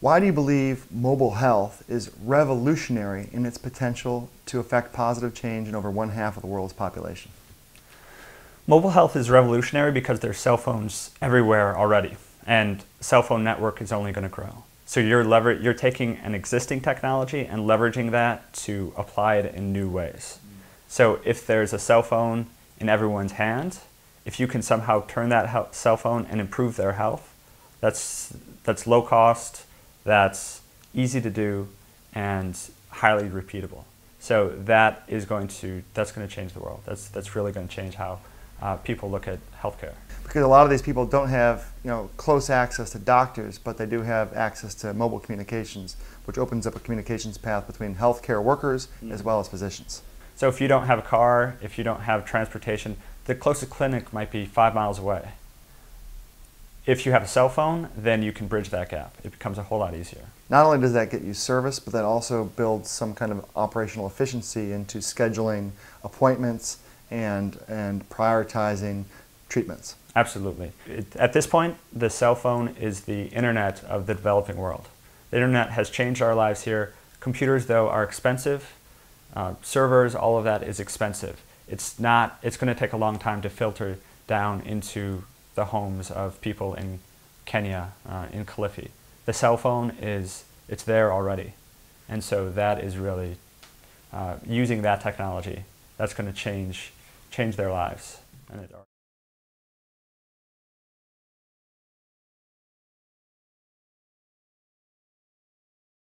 Why do you believe mobile health is revolutionary in its potential to affect positive change in over 1/2 of the world's population? Mobile health is revolutionary because there's cell phones everywhere already, and cell phone network is only going to grow. So you're taking an existing technology and leveraging that to apply it in new ways. So if there's a cell phone in everyone's hand, if you can somehow turn that cell phone and improve their health, that's low cost, that's easy to do, and highly repeatable. So that's going to change the world. That's really going to change how people look at healthcare. Because a lot of these people don't have, you know, close access to doctors, but they do have access to mobile communications, which opens up a communications path between healthcare workers as well as physicians. So if you don't have a car, if you don't have transportation, the closest clinic might be 5 miles away. If you have a cell phone, then you can bridge that gap. It becomes a whole lot easier. Not only does that get you service, but that also builds some kind of operational efficiency into scheduling appointments and prioritizing treatments. Absolutely. At this point, the cell phone is the internet of the developing world. The internet has changed our lives here. Computers, though, are expensive. Servers, all of that is expensive. It's going to take a long time to filter down into the homes of people in Kenya, in Kilifi. The cell phone it's there already. And so that is really, using that technology, that's going to change their lives.